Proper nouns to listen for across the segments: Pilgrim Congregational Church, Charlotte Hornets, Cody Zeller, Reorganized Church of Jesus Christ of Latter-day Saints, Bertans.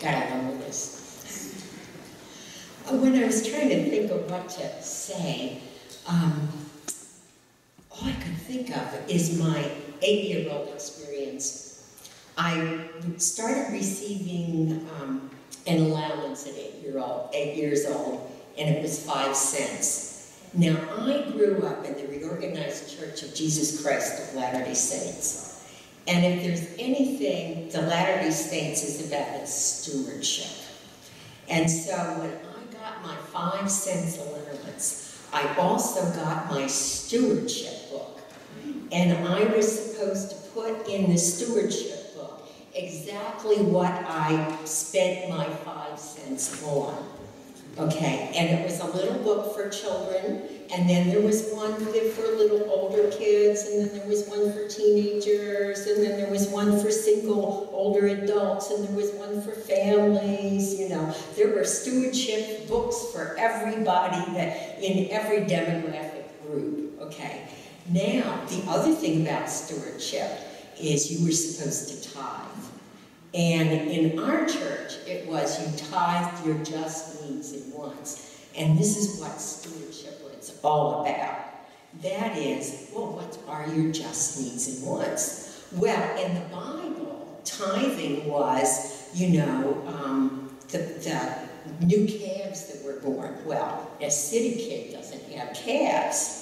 God, I know this. When I was trying to think of what to say, all I could think of is my 8-year-old experience. I started receiving an allowance at 8 years old, and it was 5 cents. Now, I grew up in the Reorganized Church of Jesus Christ of Latter-day Saints, and if there's anything, the Latter-day Saints is about its stewardship. And so when I got my 5 cents allowance, I also got my stewardship book, and I was supposed to put in the stewardship book exactly what I spent my 5 cents on. Okay, and it was a little book for children, and then there was one for little older kids, and then there was one for teenagers, and then there was one for single older adults, and there was one for families, you know. There were stewardship books for everybody that in every demographic group, okay. Now, the other thing about stewardship is you were supposed to tithe. And in our church, it was you tithe your just needs and wants. And this is what stewardship is all about. That is, well, what are your just needs and wants? Well, in the Bible, tithing was, you know, the new calves that were born. Well, a city kid doesn't have calves.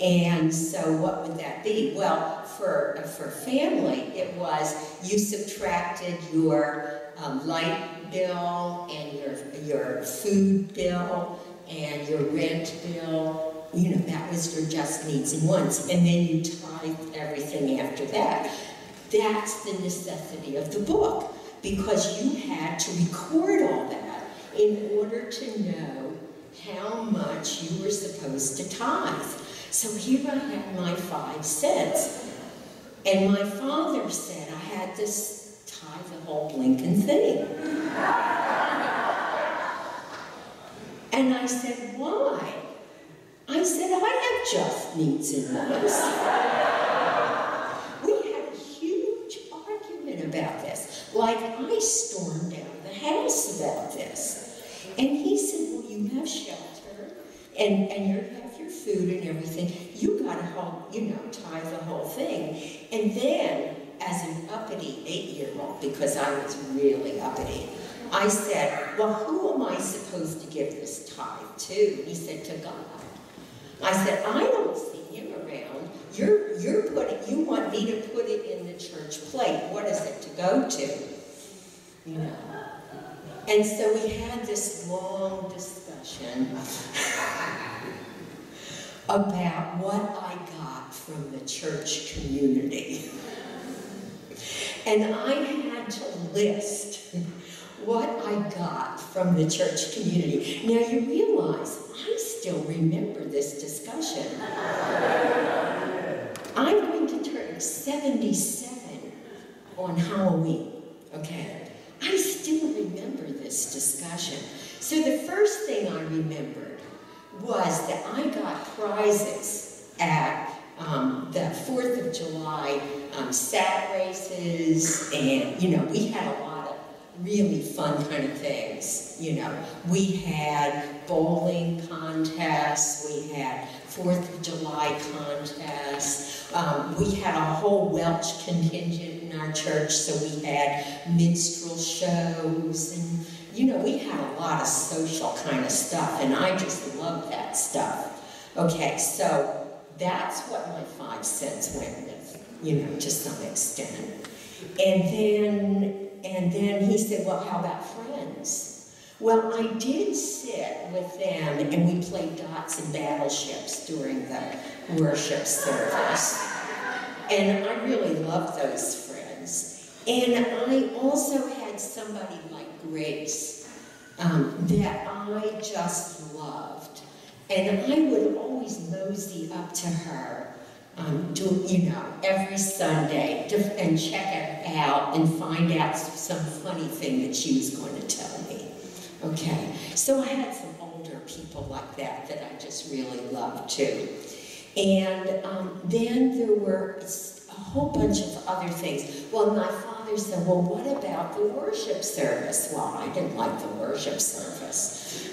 And so what would that be? Well, for family, it was you subtracted your light bill and your food bill and your rent bill. You know, that was your just needs and wants. And then you tithed everything after that. That's the necessity of the book, because you had to record all that in order to know how much you were supposed to tithe. So here I had my 5 cents, and my father said I had to tie the whole blinking thing. And I said, why? I said, I have just needs and wants. We had a huge argument about this. Like, I stormed out of the house about this. And he said, well, you have shelter, and you're food and everything, you gotta tithe the whole thing. And then, as an uppity 8-year-old, because I was really uppity, I said, well, who am I supposed to give this tithe to? And he said, to God. I said, I don't see him around. You want me to put it in the church plate. What is it to go to? You know. And so we had this long discussion about what I got from the church community. And I had to list what I got from the church community. Now you realize, I still remember this discussion. I'm going to turn 77 on Halloween, okay? I still remember this discussion. So the first thing I remembered was that I got prizes at the 4th of July sat races, and, you know, we had a lot of really fun kind of things, you know. We had bowling contests, we had 4th of July contests, we had a whole Welsh contingent in our church, so we had minstrel shows, and you know, we had a lot of social kind of stuff, and I just love that stuff. Okay, so that's what my 5 cents went with, you know, to some extent. And then he said, well, how about friends? Well, I did sit with them, and we played dots and battleships during the worship service. And I really loved those friends. And I also had somebody like Grace that I just loved, and I would always mosey up to her, every Sunday, and check it out and find out some funny thing that she was going to tell me. Okay, so I had some older people like that that I just really loved too, and then there were a whole bunch of other things. Well, my father you say, well, what about the worship service? Well, I didn't like the worship service.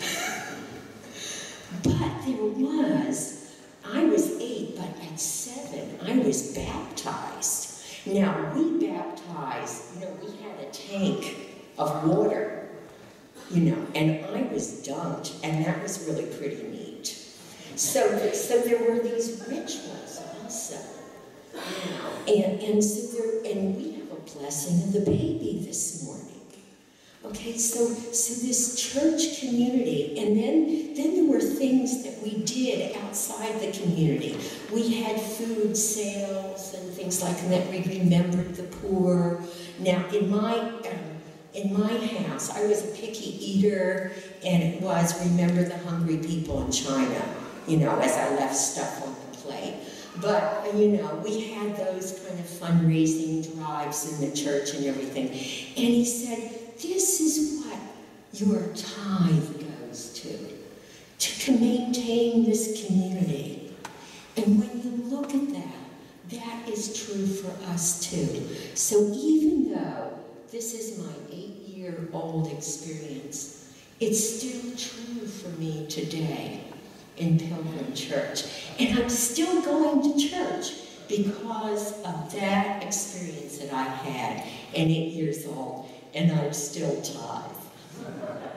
But there was, I was 8, but at 7, I was baptized. Now, we baptized, you know, we had a tank of water, you know, and I was dunked, and that was really pretty neat. So there were these rituals also. And so there, and we have a blessing of the baby this morning. Okay, so this church community, and then there were things that we did outside the community. We had food sales and things like that. We remembered the poor. Now, in my house, I was a picky eater, and it was remember the hungry people in China, you know, as I left stuff on the plate. But, you know, we had those kind of fundraising drives in the church and everything. And he said, this is what your tithe goes to maintain this community. And when you look at that, that is true for us too. So even though this is my 8-year-old experience, it's still true for me today in Pilgrim Church. And I'm still going to church because of that experience that I had at 8 years old, and I'm still tithe.